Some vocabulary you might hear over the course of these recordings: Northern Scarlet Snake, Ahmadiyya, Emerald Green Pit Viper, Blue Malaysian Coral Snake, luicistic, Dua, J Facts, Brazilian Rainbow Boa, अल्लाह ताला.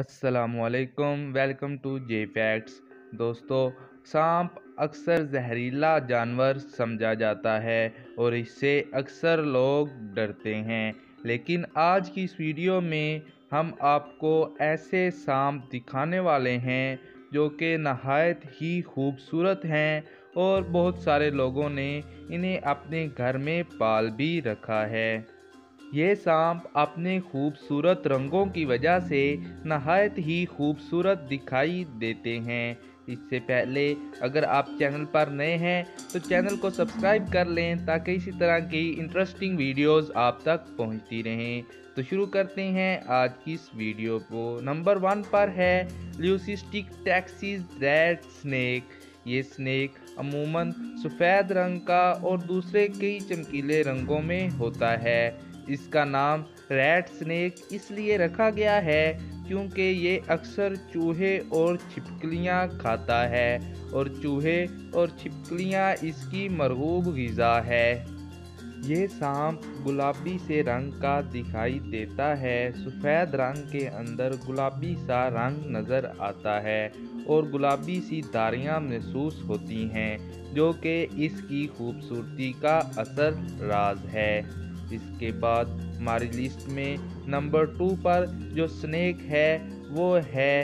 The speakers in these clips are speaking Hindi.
अस्सलामुअलैकुम, वेलकम टू जे फैक्ट्स। दोस्तों, सांप अक्सर जहरीला जानवर समझा जाता है और इससे अक्सर लोग डरते हैं, लेकिन आज की इस वीडियो में हम आपको ऐसे सांप दिखाने वाले हैं जो कि नहायत ही खूबसूरत हैं और बहुत सारे लोगों ने इन्हें अपने घर में पाल भी रखा है। ये सांप अपने खूबसूरत रंगों की वजह से नहायत ही खूबसूरत दिखाई देते हैं। इससे पहले अगर आप चैनल पर नए हैं तो चैनल को सब्सक्राइब कर लें ताकि इसी तरह की इंटरेस्टिंग वीडियोस आप तक पहुंचती रहें। तो शुरू करते हैं आज की इस वीडियो को। नंबर 1 पर है ल्यूसिस्टिक टैक्सिस रेड स्नेक। ये स्नेक अमूमन सफ़ेद रंग का और दूसरे कई चमकीले रंगों में होता है। इसका नाम रेड स्नेक इसलिए रखा गया है क्योंकि ये अक्सर चूहे और छिपकलियां खाता है और चूहे और छिपकलियां इसकी मरगूब ग़िज़ा है। ये सांप गुलाबी से रंग का दिखाई देता है। सफ़ेद रंग के अंदर गुलाबी सा रंग नज़र आता है और गुलाबी सी धारियाँ महसूस होती हैं जो कि इसकी खूबसूरती का असर राज है। इसके बाद हमारी लिस्ट में नंबर 2 पर जो स्नेक है वो है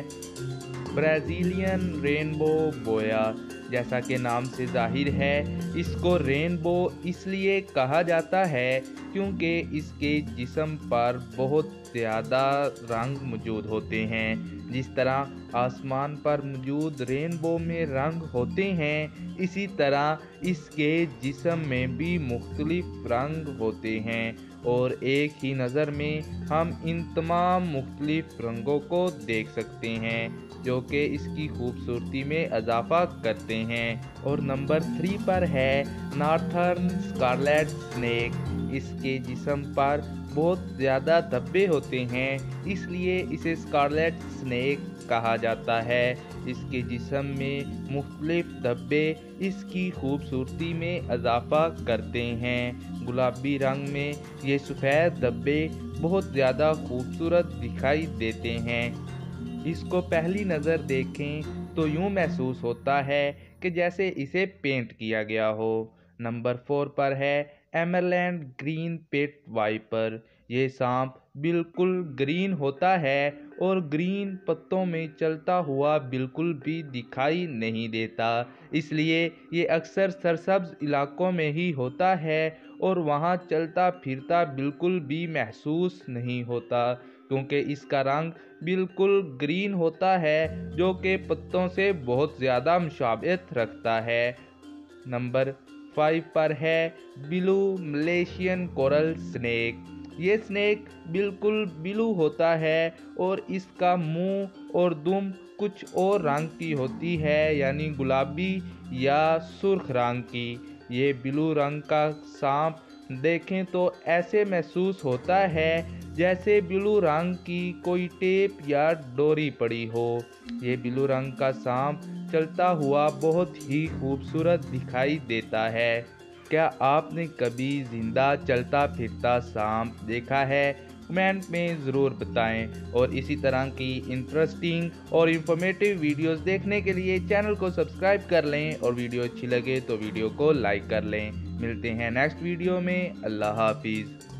ब्राज़ीलियन रेनबो बोया। जैसा कि नाम से जाहिर है, इसको रेनबो इसलिए कहा जाता है क्योंकि इसके जिस्म पर बहुत ज़्यादा रंग मौजूद होते हैं। जिस तरह आसमान पर मौजूद रेनबो में रंग होते हैं, इसी तरह इसके जिस्म में भी मुख्तलिफ रंग होते हैं और एक ही नज़र में हम इन तमाम मुख्तलिफ रंगों को देख सकते हैं जो कि इसकी खूबसूरती में इजाफा करते हैं। और नंबर 3 पर है नॉर्थर्न स्कारलेट स्नेक। इसके जिस्म पर बहुत ज़्यादा धब्बे होते हैं, इसलिए इसे स्कारलेट स्नेक कहा जाता है। इसके जिस्म में मुख्तलिफ धब्बे इसकी खूबसूरती में इजाफा करते हैं। गुलाबी रंग में ये सफ़ेद धब्बे बहुत ज़्यादा खूबसूरत दिखाई देते हैं। इसको पहली नज़र देखें तो यूँ महसूस होता है कि जैसे इसे पेंट किया गया हो। नंबर 4 पर है एमरलैंड ग्रीन पिट वाइपर। ये सांप बिल्कुल ग्रीन होता है और ग्रीन पत्तों में चलता हुआ बिल्कुल भी दिखाई नहीं देता, इसलिए ये अक्सर सरसब्ज इलाकों में ही होता है और वहाँ चलता फिरता बिल्कुल भी महसूस नहीं होता क्योंकि इसका रंग बिल्कुल ग्रीन होता है जो कि पत्तों से बहुत ज़्यादा मुशाबहत रखता है। नंबर 5 पर है ब्लू मलेशियन कोरल स्नेक। ये स्नेक बिल्कुल ब्लू होता है और इसका मुंह और दुम कुछ और रंग की होती है, यानी गुलाबी या सुर्ख रंग की। ये ब्लू रंग का सांप देखें तो ऐसे महसूस होता है जैसे ब्लू रंग की कोई टेप या डोरी पड़ी हो। ये ब्लू रंग का सांप चलता हुआ बहुत ही खूबसूरत दिखाई देता है। क्या आपने कभी जिंदा चलता फिरता सांप देखा है? कमेंट में ज़रूर बताएं और इसी तरह की इंटरेस्टिंग और इंफॉर्मेटिव वीडियोस देखने के लिए चैनल को सब्सक्राइब कर लें और वीडियो अच्छी लगे तो वीडियो को लाइक कर लें। मिलते हैं नेक्स्ट वीडियो में। अल्लाह हाफिज़।